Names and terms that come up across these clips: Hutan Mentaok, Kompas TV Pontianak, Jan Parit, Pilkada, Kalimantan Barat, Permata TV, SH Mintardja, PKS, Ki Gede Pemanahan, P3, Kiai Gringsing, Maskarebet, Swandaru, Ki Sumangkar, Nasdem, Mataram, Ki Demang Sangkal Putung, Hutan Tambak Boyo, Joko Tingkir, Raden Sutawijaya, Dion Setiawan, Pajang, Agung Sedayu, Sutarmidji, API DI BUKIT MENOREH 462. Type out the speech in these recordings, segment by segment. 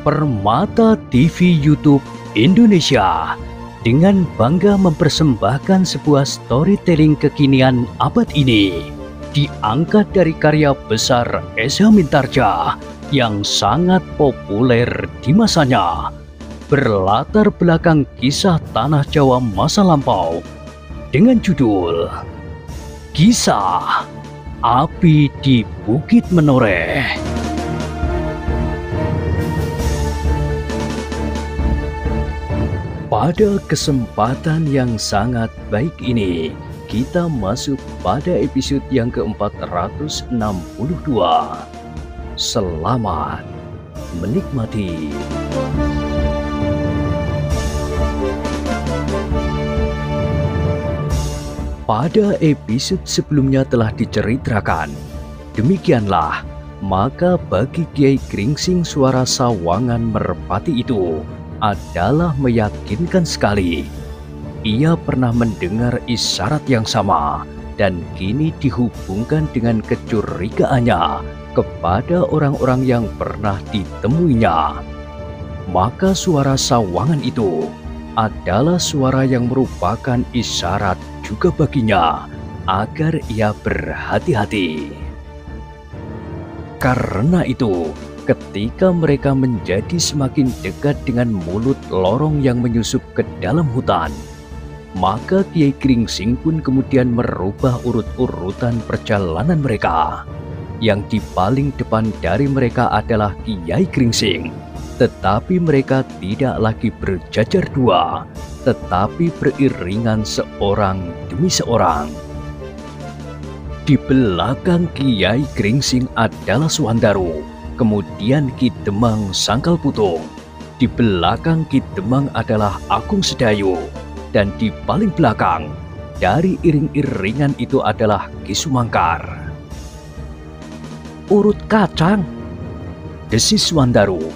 Permata TV YouTube Indonesia dengan bangga mempersembahkan sebuah storytelling kekinian abad ini, diangkat dari karya besar SH Mintardja yang sangat populer di masanya, berlatar belakang kisah tanah Jawa masa lampau dengan judul Kisah Api di Bukit Menoreh. Pada kesempatan yang sangat baik ini, kita masuk pada episode yang ke-462. Selamat menikmati. Pada episode sebelumnya telah diceritakan, demikianlah maka bagi Kiai Gringsing suara sawangan merpati itu adalah meyakinkan sekali. Ia pernah mendengar isyarat yang sama dan kini dihubungkan dengan kecurigaannya kepada orang-orang yang pernah ditemuinya. Maka suara sawangan itu adalah suara yang merupakan isyarat juga baginya agar ia berhati-hati. Karena itu, ketika mereka menjadi semakin dekat dengan mulut lorong yang menyusup ke dalam hutan, maka Kiai Gringsing pun kemudian merubah urut-urutan perjalanan mereka. Yang di paling depan dari mereka adalah Kiai Gringsing, tetapi mereka tidak lagi berjajar dua, tetapi beriringan seorang demi seorang. Di belakang Kiai Gringsing adalah Swandaru, kemudian Ki Demang Sangkal Putung. Di belakang Ki Demang adalah Agung Sedayu, dan di paling belakang dari iring-iringan itu adalah Ki Sumangkar. Urut kacang, desis Swandaru.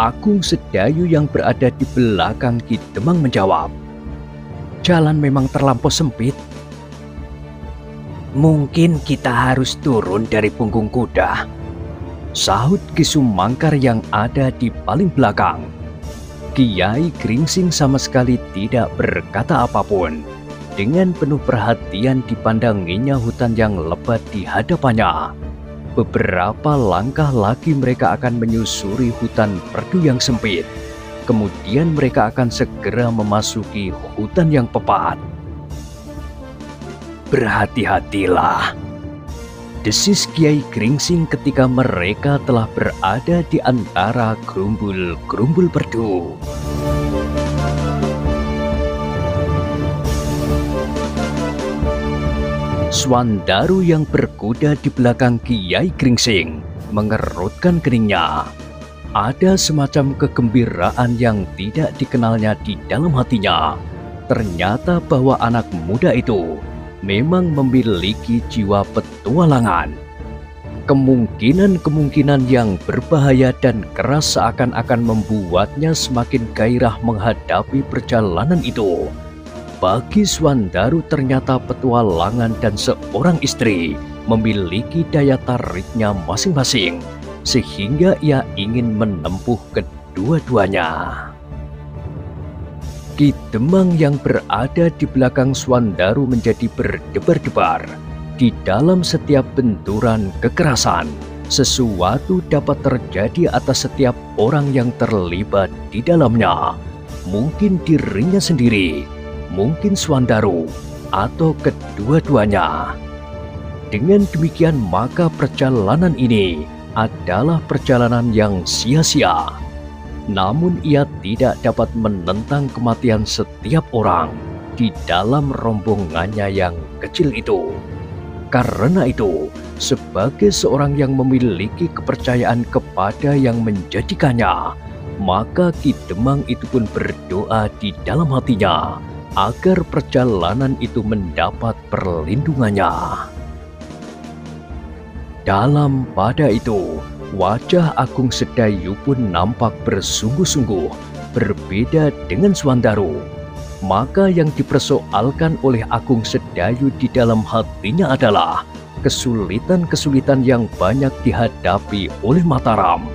Agung Sedayu yang berada di belakang Ki Demang menjawab, "Jalan memang terlampau sempit. Mungkin kita harus turun dari punggung kuda," sahut Ki Sumangkar yang ada di paling belakang. Kiai Gringsing sama sekali tidak berkata apapun. Dengan penuh perhatian dipandanginya hutan yang lebat di hadapannya. Beberapa langkah lagi mereka akan menyusuri hutan perdu yang sempit. Kemudian mereka akan segera memasuki hutan yang pepat. "Berhati-hatilah," desis Kiai Gringsing ketika mereka telah berada di antara gerumbul-gerumbul perdu. Swandaru yang berkuda di belakang Kiai Gringsing mengerutkan keningnya. Ada semacam kegembiraan yang tidak dikenalnya di dalam hatinya. Ternyata bahwa anak muda itu memang memiliki jiwa petualangan. Kemungkinan-kemungkinan yang berbahaya dan keras seakan-akan membuatnya semakin gairah menghadapi perjalanan itu. Bagi Swandaru ternyata petualangan dan seorang istri memiliki daya tariknya masing-masing, sehingga ia ingin menempuh kedua-duanya. Ki Demang yang berada di belakang Swandaru menjadi berdebar-debar. Di dalam setiap benturan kekerasan, sesuatu dapat terjadi atas setiap orang yang terlibat di dalamnya. Mungkin dirinya sendiri, mungkin Swandaru, atau kedua-duanya. Dengan demikian maka perjalanan ini adalah perjalanan yang sia-sia. Namun ia tidak dapat menentang kematian setiap orang di dalam rombongannya yang kecil itu. Karena itu, sebagai seorang yang memiliki kepercayaan kepada yang menjadikannya, maka Ki Demang itu pun berdoa di dalam hatinya agar perjalanan itu mendapat perlindungannya. Dalam pada itu, wajah Agung Sedayu pun nampak bersungguh-sungguh, berbeda dengan Swandaru. Maka yang dipersoalkan oleh Agung Sedayu di dalam hatinya adalah kesulitan-kesulitan yang banyak dihadapi oleh Mataram.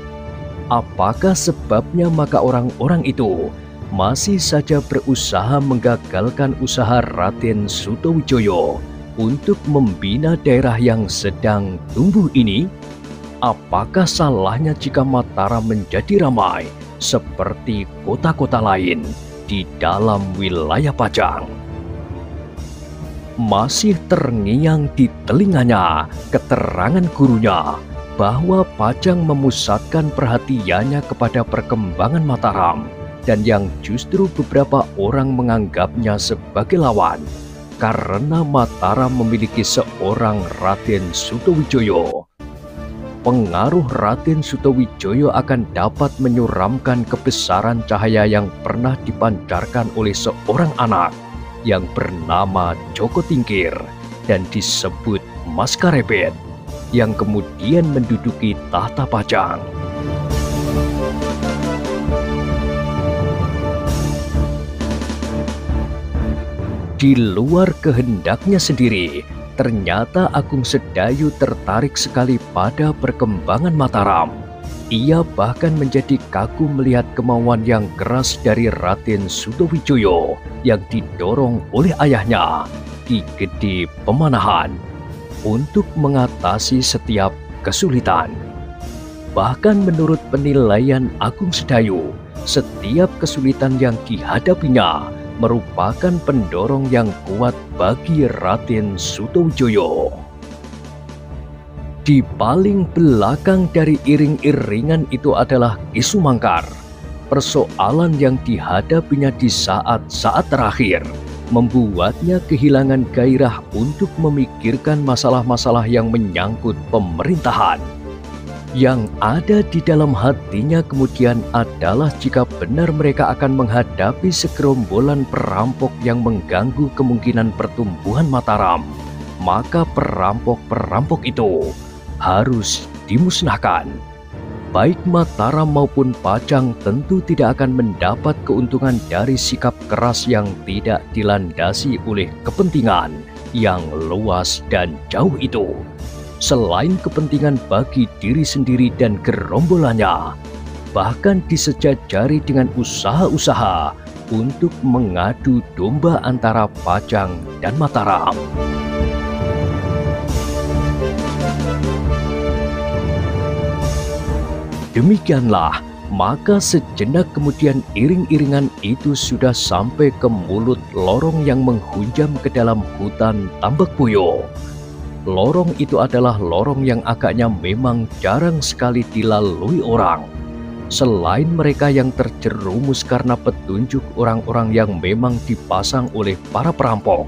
Apakah sebabnya maka orang-orang itu masih saja berusaha menggagalkan usaha Raden Sutawijaya untuk membina daerah yang sedang tumbuh ini? Apakah salahnya jika Mataram menjadi ramai seperti kota-kota lain di dalam wilayah Pajang? Masih terngiang di telinganya keterangan gurunya bahwa Pajang memusatkan perhatiannya kepada perkembangan Mataram, dan yang justru beberapa orang menganggapnya sebagai lawan karena Mataram memiliki seorang Raden Sutawijaya. Pengaruh Raden Sutawijaya akan dapat menyuramkan kebesaran cahaya yang pernah dipancarkan oleh seorang anak yang bernama Joko Tingkir dan disebut Maskarebet, yang kemudian menduduki tahta Pajang. Di luar kehendaknya sendiri, ternyata Agung Sedayu tertarik sekali pada perkembangan Mataram. Ia bahkan menjadi kagum melihat kemauan yang keras dari Raden Sutawijaya yang didorong oleh ayahnya, Ki Gede Pemanahan, untuk mengatasi setiap kesulitan. Bahkan menurut penilaian Agung Sedayu, setiap kesulitan yang dihadapinya merupakan pendorong yang kuat bagi Raden Sutawijaya. Di paling belakang dari iring-iringan itu adalah Ki Sumangkar. Persoalan yang dihadapinya di saat-saat terakhir membuatnya kehilangan gairah untuk memikirkan masalah-masalah yang menyangkut pemerintahan. Yang ada di dalam hatinya kemudian adalah jika benar mereka akan menghadapi segerombolan perampok yang mengganggu kemungkinan pertumbuhan Mataram, maka perampok-perampok itu harus dimusnahkan. Baik Mataram maupun Pajang tentu tidak akan mendapat keuntungan dari sikap keras yang tidak dilandasi oleh kepentingan yang luas dan jauh itu. Selain kepentingan bagi diri sendiri dan gerombolannya, bahkan disejajari dengan usaha-usaha untuk mengadu domba antara Pajang dan Mataram. Demikianlah, maka sejenak kemudian iring-iringan itu sudah sampai ke mulut lorong yang menghunjam ke dalam hutan Tambak Boyo. Lorong itu adalah lorong yang agaknya memang jarang sekali dilalui orang, selain mereka yang terjerumus karena petunjuk orang-orang yang memang dipasang oleh para perampok,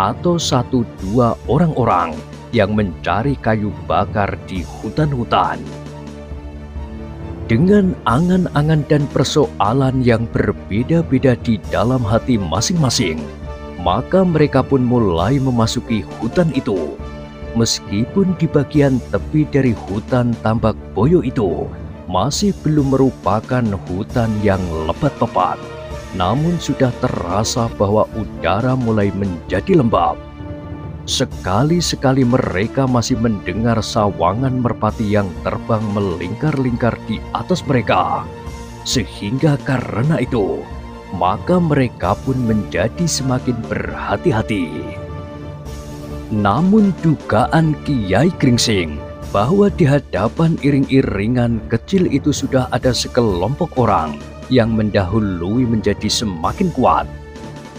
atau satu dua orang-orang yang mencari kayu bakar di hutan-hutan. Dengan angan-angan dan persoalan yang berbeda-beda di dalam hati masing-masing, maka mereka pun mulai memasuki hutan itu. Meskipun di bagian tepi dari hutan Tambak Boyo itu masih belum merupakan hutan yang lebat pepat, namun sudah terasa bahwa udara mulai menjadi lembab. Sekali-sekali mereka masih mendengar sawangan merpati yang terbang melingkar-lingkar di atas mereka. Sehingga karena itu, maka mereka pun menjadi semakin berhati-hati. Namun dugaan Kiai Gringsing bahwa di hadapan iring-iringan kecil itu sudah ada sekelompok orang yang mendahului menjadi semakin kuat,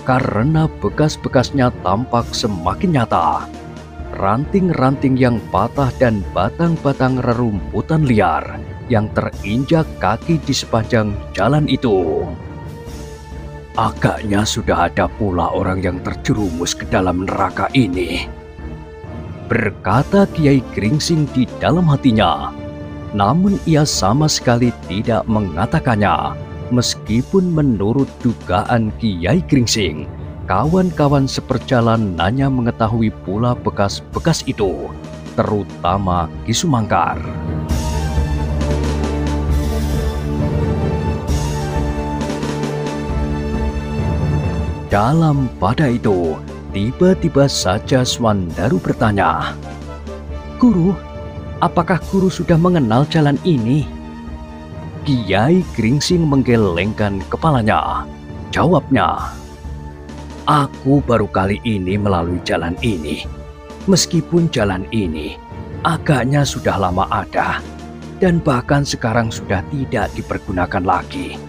karena bekas-bekasnya tampak semakin nyata. Ranting-ranting yang patah dan batang-batang rerumputan liar yang terinjak kaki di sepanjang jalan itu. Agaknya sudah ada pula orang yang terjerumus ke dalam neraka ini, berkata Kiai Gringsing di dalam hatinya. Namun ia sama sekali tidak mengatakannya. Meskipun menurut dugaan Kiai Gringsing, kawan-kawan seperjalanannya mengetahui pula bekas-bekas itu, terutama Ki Sumangkar. Dalam pada itu, tiba-tiba saja Swandaru bertanya, "Guru, apakah guru sudah mengenal jalan ini?" Kiai Gringsing menggelengkan kepalanya. Jawabnya, "Aku baru kali ini melalui jalan ini. Meskipun jalan ini agaknya sudah lama ada dan bahkan sekarang sudah tidak dipergunakan lagi.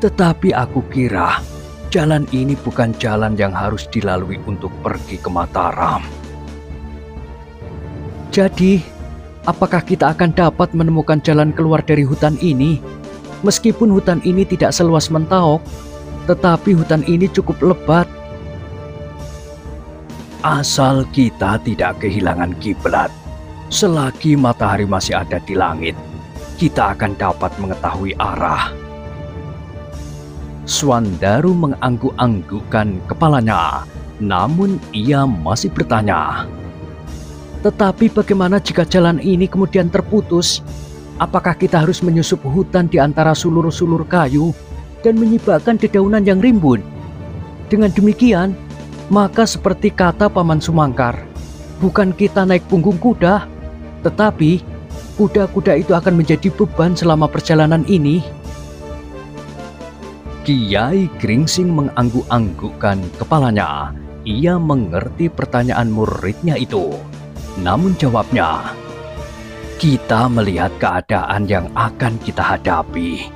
Tetapi aku kira jalan ini bukan jalan yang harus dilalui untuk pergi ke Mataram." "Jadi, apakah kita akan dapat menemukan jalan keluar dari hutan ini? Meskipun hutan ini tidak seluas Mentaok, tetapi hutan ini cukup lebat." "Asal kita tidak kehilangan kiblat, selagi matahari masih ada di langit, kita akan dapat mengetahui arah." Swandaru mengangguk-anggukkan kepalanya, namun ia masih bertanya, "Tetapi bagaimana jika jalan ini kemudian terputus? Apakah kita harus menyusup hutan di antara sulur-sulur kayu dan menyibakkan dedaunan yang rimbun? Dengan demikian, maka seperti kata Paman Sumangkar, bukan kita naik punggung kuda, tetapi kuda-kuda itu akan menjadi beban selama perjalanan ini." Kiai Gringsing mengangguk-anggukkan kepalanya. Ia mengerti pertanyaan muridnya itu. Namun jawabnya, "Kita melihat keadaan yang akan kita hadapi."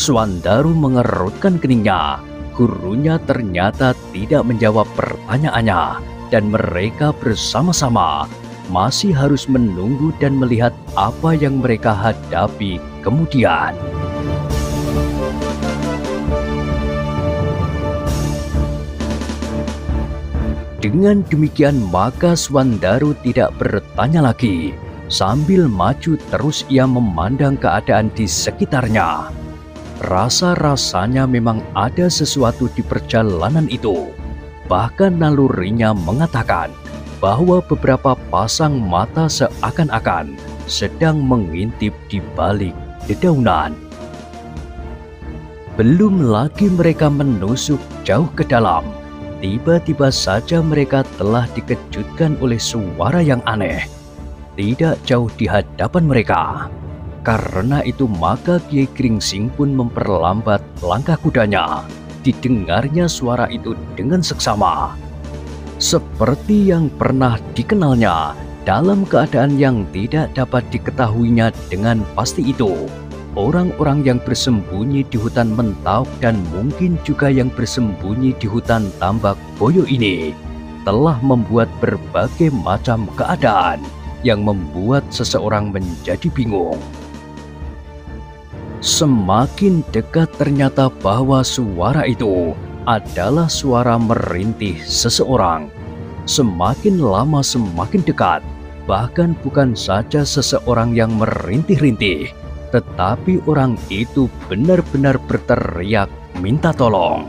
Swandaru mengerutkan keningnya. Gurunya ternyata tidak menjawab pertanyaannya. Dan mereka bersama-sama masih harus menunggu dan melihat apa yang mereka hadapi kemudian. Dengan demikian maka Swandaru tidak bertanya lagi. Sambil maju terus ia memandang keadaan di sekitarnya. Rasa-rasanya memang ada sesuatu di perjalanan itu. Bahkan nalurinya mengatakan bahwa beberapa pasang mata seakan-akan sedang mengintip di balik dedaunan. Belum lagi mereka menusuk jauh ke dalam. Tiba-tiba saja mereka telah dikejutkan oleh suara yang aneh tidak jauh di hadapan mereka. Karena itu maka Kiai Gringsing pun memperlambat langkah kudanya. Didengarnya suara itu dengan seksama. Seperti yang pernah dikenalnya dalam keadaan yang tidak dapat diketahuinya dengan pasti itu. Orang-orang yang bersembunyi di hutan Mentaok dan mungkin juga yang bersembunyi di hutan Tambak Boyo ini telah membuat berbagai macam keadaan yang membuat seseorang menjadi bingung. Semakin dekat ternyata bahwa suara itu adalah suara merintih seseorang. Semakin lama semakin dekat, bahkan bukan saja seseorang yang merintih-rintih, tetapi orang itu benar-benar berteriak minta tolong.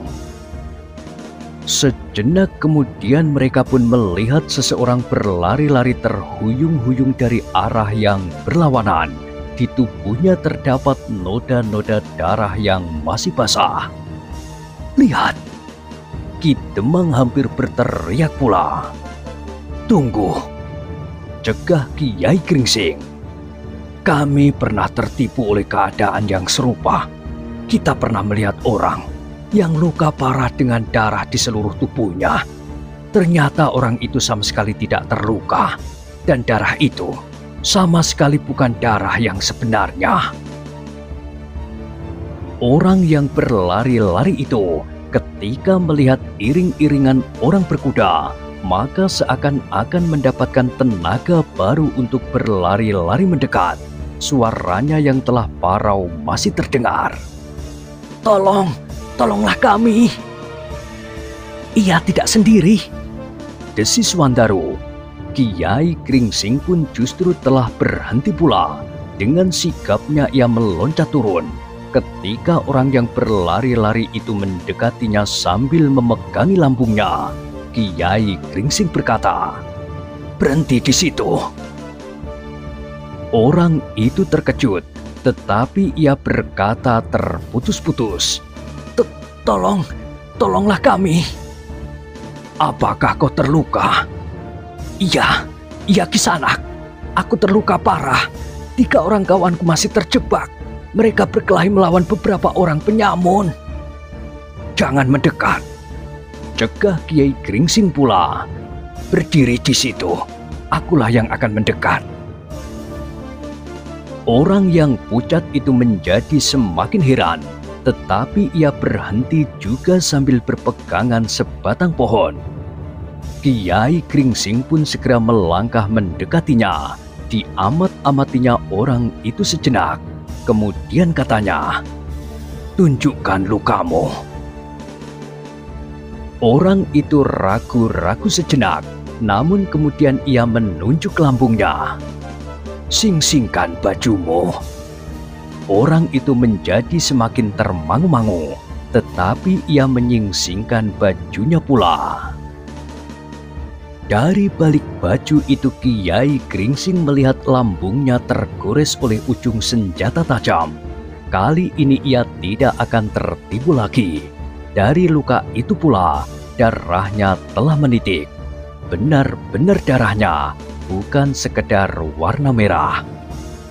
Sejenak kemudian mereka pun melihat seseorang berlari-lari terhuyung-huyung dari arah yang berlawanan. Di tubuhnya terdapat noda-noda darah yang masih basah. "Lihat!" Ki Demang hampir berteriak pula. "Tunggu!" cegah Kiai Gringsing. "Kami pernah tertipu oleh keadaan yang serupa. Kita pernah melihat orang yang luka parah dengan darah di seluruh tubuhnya. Ternyata orang itu sama sekali tidak terluka, dan darah itu sama sekali bukan darah yang sebenarnya." Orang yang berlari-lari itu ketika melihat iring-iringan orang berkuda, maka seakan-akan mendapatkan tenaga baru untuk berlari-lari mendekat. Suaranya yang telah parau masih terdengar. "Tolong, tolonglah kami. Ia tidak sendiri," desis Swandaru. Kiai Gringsing pun justru telah berhenti pula. Dengan sikapnya ia meloncat turun ketika orang yang berlari-lari itu mendekatinya sambil memegangi lambungnya. Kiai Gringsing berkata, "Berhenti di situ." Orang itu terkejut, tetapi ia berkata terputus-putus, "Tolong, tolonglah kami." "Apakah kau terluka?" Iya, Kisanak. Aku terluka parah. 3 orang kawanku masih terjebak. Mereka berkelahi melawan beberapa orang penyamun. Jangan mendekat. Cegah Kiai Gringsing pula. Berdiri di situ. Akulah yang akan mendekat. Orang yang pucat itu menjadi semakin heran. Tetapi ia berhenti juga sambil berpegangan sebatang pohon. Kiai Gringsing pun segera melangkah mendekatinya. Diamat-amatinya orang itu sejenak. Kemudian katanya, "Tunjukkan lukamu." Orang itu ragu-ragu sejenak, namun kemudian ia menunjuk lambungnya. "Sing-singkan bajumu." Orang itu menjadi semakin termangu-mangu, tetapi ia menyingsingkan bajunya pula. Dari balik baju itu Kiai Gringsing melihat lambungnya tergores oleh ujung senjata tajam. Kali ini ia tidak akan tertipu lagi. Dari luka itu pula, darahnya telah menitik. Benar-benar darahnya, bukan sekedar warna merah.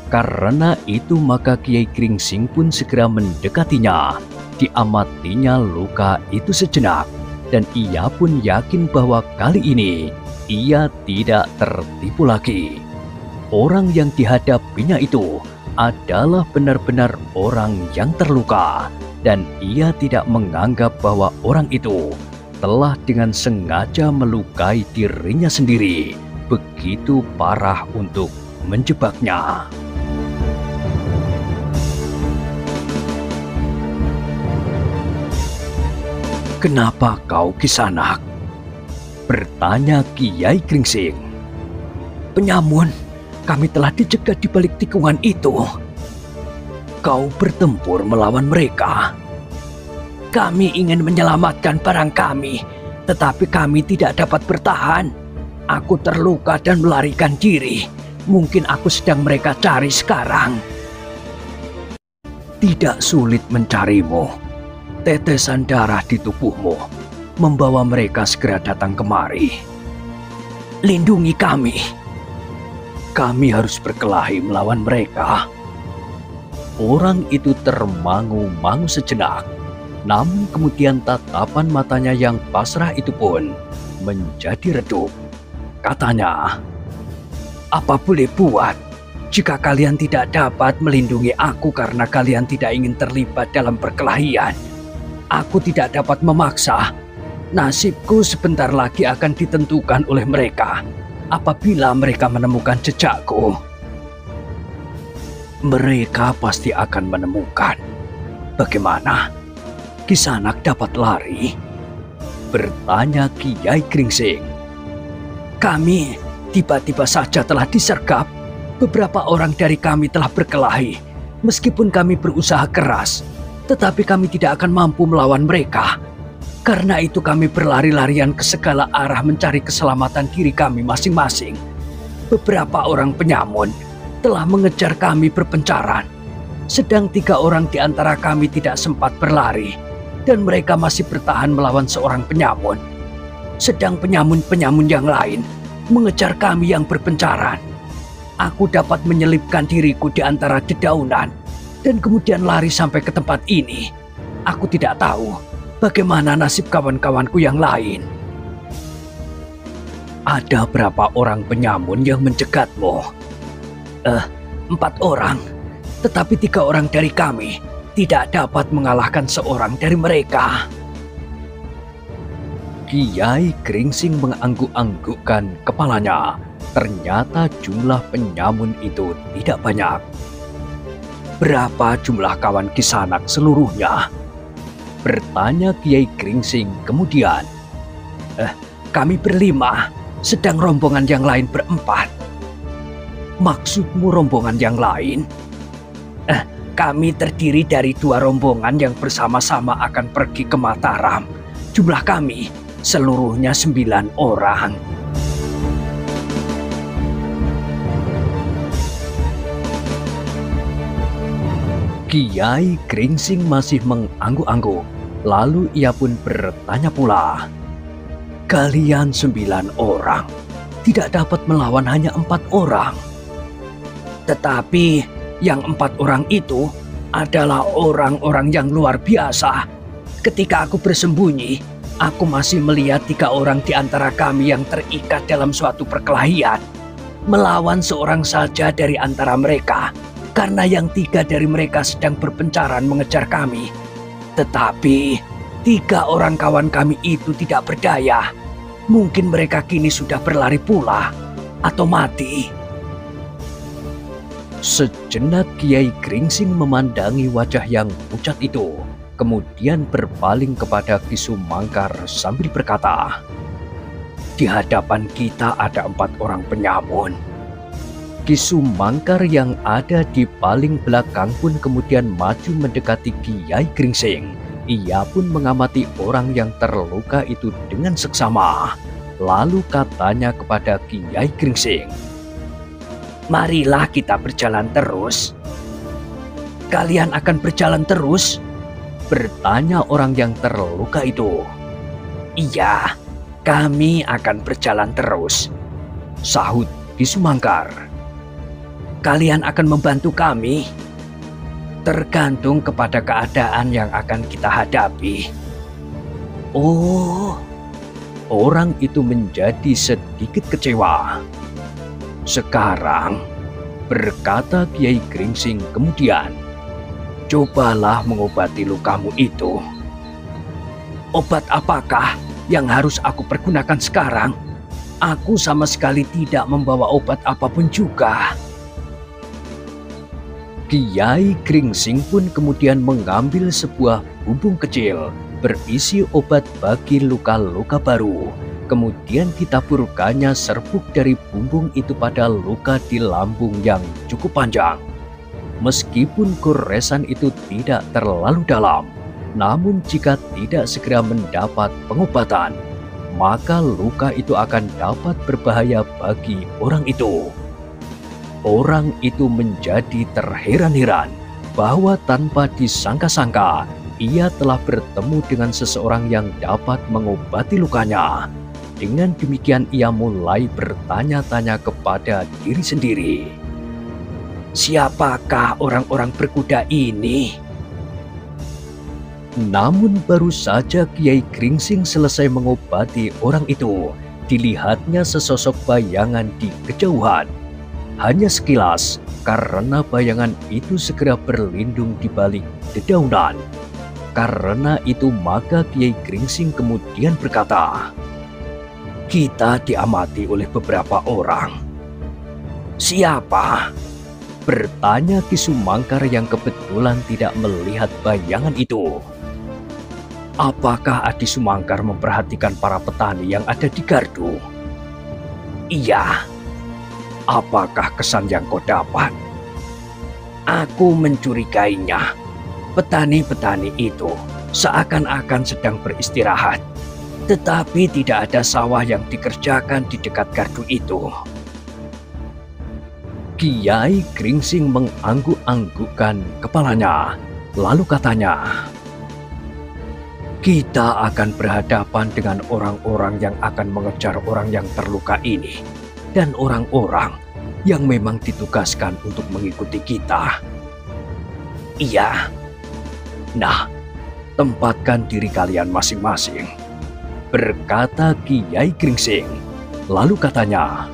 Karena itu maka Kiai Gringsing pun segera mendekatinya, diamatinya luka itu sejenak, dan ia pun yakin bahwa kali ini ia tidak tertipu lagi. Orang yang dihadapinya itu adalah benar-benar orang yang terluka, dan ia tidak menganggap bahwa orang itu telah dengan sengaja melukai dirinya sendiri, begitu parah untuk menjebaknya. "Kenapa kau kisanak?" bertanya Kiai Gringsing. "Penyamun, kami telah dicegat di balik tikungan itu. Kau bertempur melawan mereka. Kami ingin menyelamatkan barang kami, tetapi kami tidak dapat bertahan. Aku terluka dan melarikan diri. Mungkin aku sedang mereka cari sekarang." "Tidak sulit mencarimu. Tetesan darah di tubuhmu membawa mereka segera datang kemari. Lindungi kami. Kami harus berkelahi melawan mereka." Orang itu termangu-mangu sejenak, namun kemudian tatapan matanya yang pasrah itu pun menjadi redup. Katanya, "Apa boleh buat? Jika kalian tidak dapat melindungi aku karena kalian tidak ingin terlibat dalam perkelahian, aku tidak dapat memaksa. Nasibku sebentar lagi akan ditentukan oleh mereka apabila mereka menemukan jejakku." "Mereka pasti akan menemukan. Bagaimana? Kisanak dapat lari?" bertanya Kiai Gringsing. "Kami tiba-tiba saja telah disergap. Beberapa orang dari kami telah berkelahi. Meskipun kami berusaha keras, tetapi kami tidak akan mampu melawan mereka. Karena itu kami berlari-larian ke segala arah mencari keselamatan diri kami masing-masing. Beberapa orang penyamun telah mengejar kami berpencaran. Sedang 3 orang di antara kami tidak sempat berlari. Dan mereka masih bertahan melawan seorang penyamun. Sedang penyamun-penyamun yang lain mengejar kami yang berpencaran. Aku dapat menyelipkan diriku di antara dedaunan dan kemudian lari sampai ke tempat ini. Aku tidak tahu bagaimana nasib kawan-kawanku yang lain." "Ada berapa orang penyamun yang mencegatmu?" 4 orang. Tetapi 3 orang dari kami tidak dapat mengalahkan seorang dari mereka." Kiai Gringsing mengangguk-anggukkan kepalanya. Ternyata jumlah penyamun itu tidak banyak. "Berapa jumlah kawan kisanak seluruhnya?" bertanya Kiai Gringsing kemudian. Kami berlima, sedang rombongan yang lain berempat." "Maksudmu rombongan yang lain?" Kami terdiri dari 2 rombongan yang bersama-sama akan pergi ke Mataram. Jumlah kami seluruhnya 9 orang." Kiai Gringsing masih mengangguk-angguk, lalu ia pun bertanya pula, "Kalian 9 orang, tidak dapat melawan hanya 4 orang?" "Tetapi yang 4 orang itu adalah orang-orang yang luar biasa. Ketika aku bersembunyi, aku masih melihat tiga orang di antara kami yang terikat dalam suatu perkelahian, melawan seorang saja dari antara mereka, karena yang tiga dari mereka sedang berpencaran mengejar kami. Tetapi tiga orang kawan kami itu tidak berdaya. Mungkin mereka kini sudah berlari pula, atau mati. Sejenak Kiai Gringsing memandangi wajah yang pucat itu, kemudian berpaling kepada Ki Sumangkar sambil berkata, "Di hadapan kita ada 4 orang penyamun." Ki Sumangkar yang ada di paling belakang pun kemudian maju mendekati Kiai Gringsing. Ia pun mengamati orang yang terluka itu dengan seksama. Lalu katanya kepada Kiai Gringsing, "Marilah kita berjalan terus." "Kalian akan berjalan terus?" bertanya orang yang terluka itu. "Iya, kami akan berjalan terus," sahut Ki Sumangkar. "Kalian akan membantu kami?" "Tergantung kepada keadaan yang akan kita hadapi." "Oh." Orang itu menjadi sedikit kecewa. "Sekarang," berkata Kiai Gringsing kemudian, "cobalah mengobati lukamu itu." "Obat apakah yang harus aku pergunakan sekarang? Aku sama sekali tidak membawa obat apapun juga." Kiai Gringsing pun kemudian mengambil sebuah bumbung kecil berisi obat bagi luka-luka baru. Kemudian ditaburkannya serbuk dari bumbung itu pada luka di lambung yang cukup panjang. Meskipun goresan itu tidak terlalu dalam, namun jika tidak segera mendapat pengobatan, maka luka itu akan dapat berbahaya bagi orang itu. Orang itu menjadi terheran-heran bahwa tanpa disangka-sangka ia telah bertemu dengan seseorang yang dapat mengobati lukanya. Dengan demikian ia mulai bertanya-tanya kepada diri sendiri, "Siapakah orang-orang berkuda ini?" Namun baru saja Kiai Gringsing selesai mengobati orang itu, dilihatnya sesosok bayangan di kejauhan. Hanya sekilas, karena bayangan itu segera berlindung di balik dedaunan. Karena itu maka Kiai Gringsing kemudian berkata, "Kita diamati oleh beberapa orang." "Siapa?" bertanya Ki Sumangkar yang kebetulan tidak melihat bayangan itu. "Apakah Adi Sumangkar memperhatikan para petani yang ada di gardu?" "Iya." "Apakah kesan yang kau dapat?" "Aku mencurigainya. Petani-petani itu seakan-akan sedang beristirahat, tetapi tidak ada sawah yang dikerjakan di dekat gardu itu." Kiai Gringsing mengangguk-anggukkan kepalanya, lalu katanya, "Kita akan berhadapan dengan orang-orang yang akan mengejar orang yang terluka ini, dan orang-orang yang memang ditugaskan untuk mengikuti kita." "Iya." "Nah, tempatkan diri kalian masing-masing," berkata Kiai Gringsing. Lalu katanya,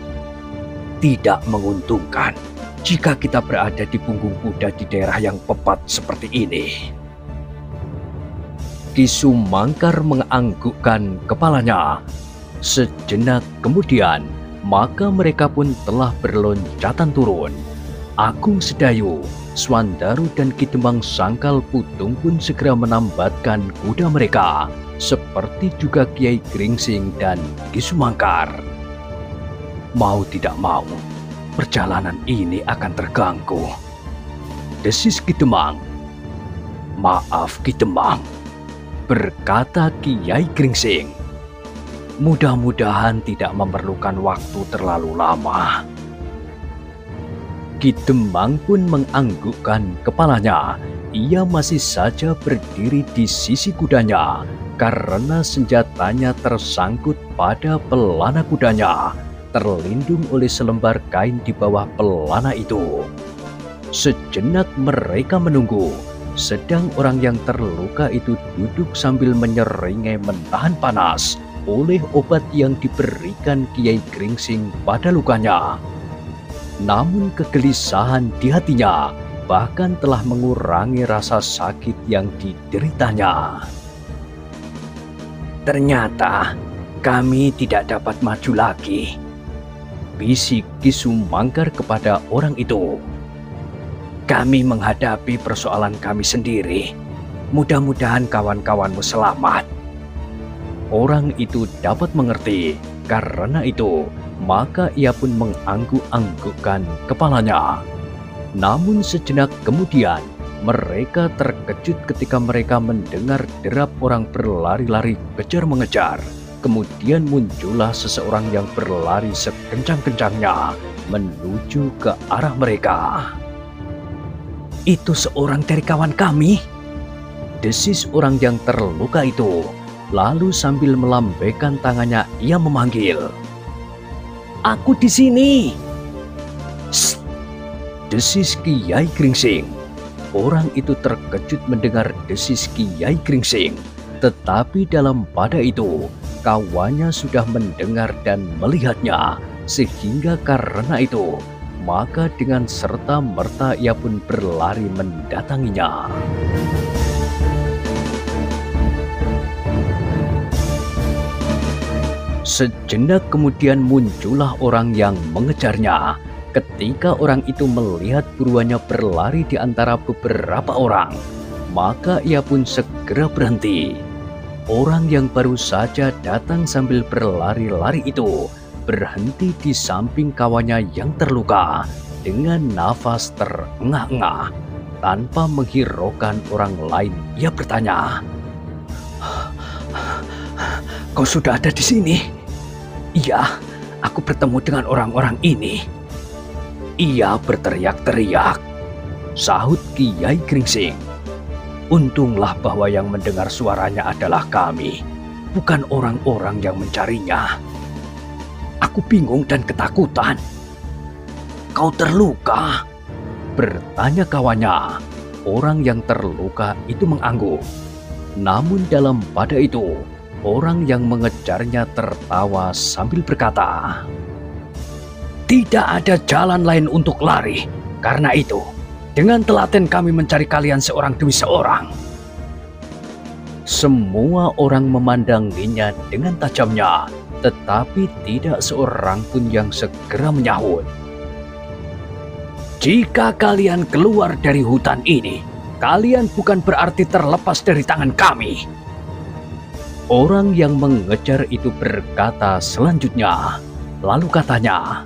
"Tidak menguntungkan jika kita berada di punggung kuda di daerah yang pepat seperti ini." Ki Sumangkar menganggukkan kepalanya. Sejenak kemudian, maka mereka pun telah berloncatan turun. Agung Sedayu, Swandaru dan Ki Demang Sangkal Putung pun segera menambatkan kuda mereka, seperti juga Kiai Gringsing dan Ki Sumangkar. Mau tidak mau, perjalanan ini akan terganggu, desis Ki Demang. "Maaf Ki Demang," berkata Kiai Gringsing, "mudah-mudahan tidak memerlukan waktu terlalu lama." Ki Demang pun menganggukkan kepalanya. Ia masih saja berdiri di sisi kudanya karena senjatanya tersangkut pada pelana kudanya, terlindung oleh selembar kain di bawah pelana itu. Sejenak mereka menunggu, sedang orang yang terluka itu duduk sambil menyeringai mentahan panas oleh obat yang diberikan Kiai Gringsing pada lukanya. Namun kegelisahan di hatinya bahkan telah mengurangi rasa sakit yang dideritanya. Ternyata kami tidak dapat maju lagi, bisik Ki Sumangkar kepada orang itu. Kami menghadapi persoalan kami sendiri. Mudah-mudahan kawan-kawanmu selamat. Orang itu dapat mengerti. Karena itu, maka ia pun mengangguk-anggukkan kepalanya. Namun sejenak kemudian, mereka terkejut ketika mereka mendengar derap orang berlari-lari kejar-mengejar. Kemudian muncullah seseorang yang berlari sekencang-kencangnya menuju ke arah mereka. Itu seorang dari kawan kami, desis orang yang terluka itu. Lalu sambil melambaikan tangannya ia memanggil, "Aku di sini." "Sst!" desis Kiai Gringsing. Orang itu terkejut mendengar desis Kiai Gringsing, tetapi dalam pada itu kawannya sudah mendengar dan melihatnya, sehingga karena itu maka dengan serta-merta ia pun berlari mendatanginya. Sejenak kemudian muncullah orang yang mengejarnya. Ketika orang itu melihat buruannya berlari di antara beberapa orang, maka ia pun segera berhenti. Orang yang baru saja datang sambil berlari-lari itu berhenti di samping kawannya yang terluka dengan nafas terengah-engah. Tanpa menghiraukan orang lain, ia bertanya, "Kau sudah ada di sini?" "Iya, aku bertemu dengan orang-orang ini." Ia berteriak-teriak, sahut Kiai Gringsing. Untunglah bahwa yang mendengar suaranya adalah kami, bukan orang-orang yang mencarinya. Aku bingung dan ketakutan. "Kau terluka?" bertanya kawannya. Orang yang terluka itu mengangguk. Namun dalam pada itu, orang yang mengejarnya tertawa sambil berkata, "Tidak ada jalan lain untuk lari. Karena itu, dengan telaten kami mencari kalian seorang demi seorang." Semua orang memandanginya dengan tajamnya, tetapi tidak seorang pun yang segera menyahut. "Jika kalian keluar dari hutan ini, kalian bukan berarti terlepas dari tangan kami." Orang yang mengejar itu berkata selanjutnya. Lalu katanya,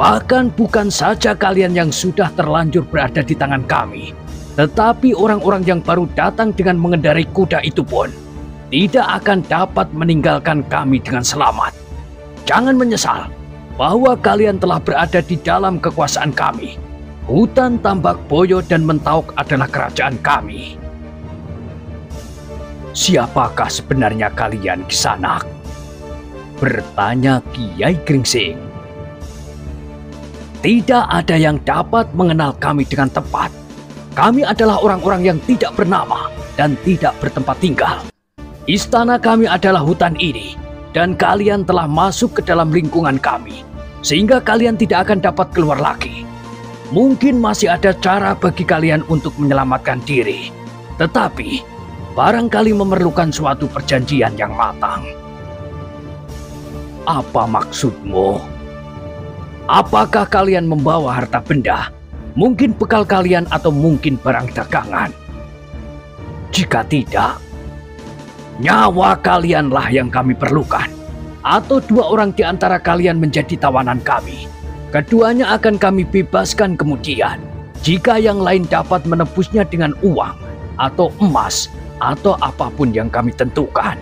"Bahkan bukan saja kalian yang sudah terlanjur berada di tangan kami, tetapi orang-orang yang baru datang dengan mengendarai kuda itu pun tidak akan dapat meninggalkan kami dengan selamat. Jangan menyesal bahwa kalian telah berada di dalam kekuasaan kami. Hutan Tambak Boyo dan Mentaok adalah kerajaan kami." "Siapakah sebenarnya kalian, Kisanak?" bertanya Kiai Gringsing. "Tidak ada yang dapat mengenal kami dengan tepat. Kami adalah orang-orang yang tidak bernama dan tidak bertempat tinggal. Istana kami adalah hutan ini, dan kalian telah masuk ke dalam lingkungan kami, sehingga kalian tidak akan dapat keluar lagi. Mungkin masih ada cara bagi kalian untuk menyelamatkan diri, tetapi barangkali memerlukan suatu perjanjian yang matang." "Apa maksudmu? Apakah kalian membawa harta benda? Mungkin bekal kalian atau mungkin barang dagangan? Jika tidak, nyawa kalianlah yang kami perlukan, atau dua orang di antara kalian menjadi tawanan kami. Keduanya akan kami bebaskan kemudian, jika yang lain dapat menebusnya dengan uang, atau emas, atau apapun yang kami tentukan."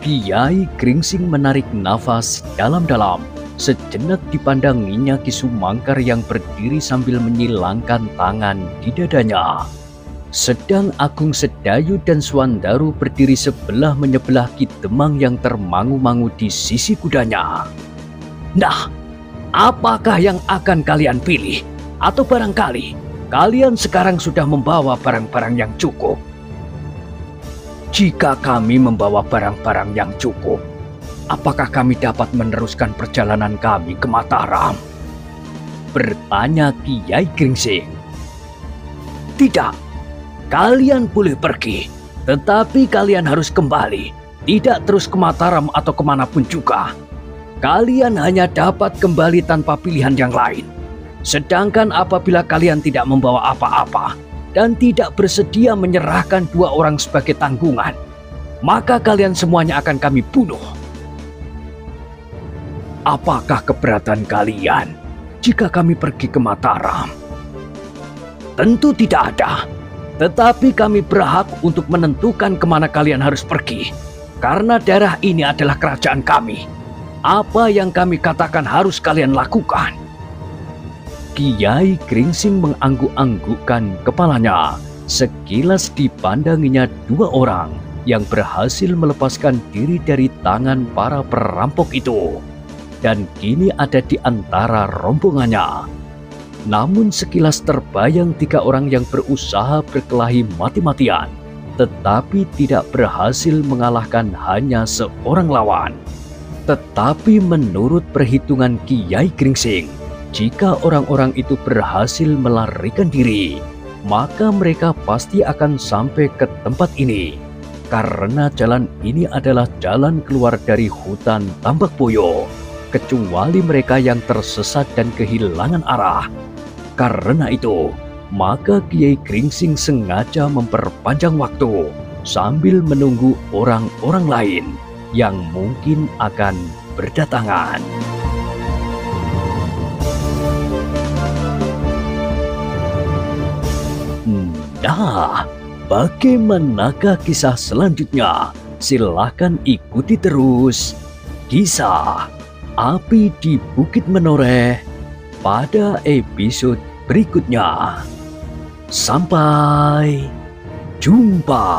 Kiai Gringsing menarik nafas dalam-dalam. Sejenak dipandanginya Ki Sumangkar yang berdiri sambil menyilangkan tangan di dadanya. Sedang Agung Sedayu dan Swandaru berdiri sebelah menyebelah Ki Demang yang termangu-mangu di sisi kudanya. "Nah, Apakah yang akan kalian pilih? Atau barangkali kalian sekarang sudah membawa barang-barang yang cukup? Jika kami membawa barang-barang yang cukup, apakah kami dapat meneruskan perjalanan kami ke Mataram? Bertanya Kiai Gringsing. Tidak, kalian boleh pergi, tetapi kalian harus kembali. Tidak terus ke Mataram atau kemanapun juga. Kalian hanya dapat kembali tanpa pilihan yang lain. Sedangkan apabila kalian tidak membawa apa-apa dan tidak bersedia menyerahkan dua orang sebagai tanggungan, maka kalian semuanya akan kami bunuh. Apakah keberatan kalian jika kami pergi ke Mataram? Tentu tidak ada. Tetapi kami berhak untuk menentukan kemana kalian harus pergi. Karena daerah ini adalah kerajaan kami. Apa yang kami katakan harus kalian lakukan. Kiai Gringsing mengangguk-anggukkan kepalanya. Sekilas dipandanginya dua orang yang berhasil melepaskan diri dari tangan para perampok itu. Dan kini ada di antara rombongannya. Namun sekilas terbayang tiga orang yang berusaha berkelahi mati-matian, tetapi tidak berhasil mengalahkan hanya seorang lawan. Tetapi menurut perhitungan Kiai Gringsing, jika orang-orang itu berhasil melarikan diri, maka mereka pasti akan sampai ke tempat ini. Karena jalan ini adalah jalan keluar dari hutan Tambak Boyo, kecuali mereka yang tersesat dan kehilangan arah. Karena itu, maka Kiai Gringsing sengaja memperpanjang waktu sambil menunggu orang-orang lain yang mungkin akan berdatangan. Nah, bagaimanakah kisah selanjutnya? Silahkan ikuti terus kisah API di Bukit Menoreh pada episode berikutnya. Sampai jumpa.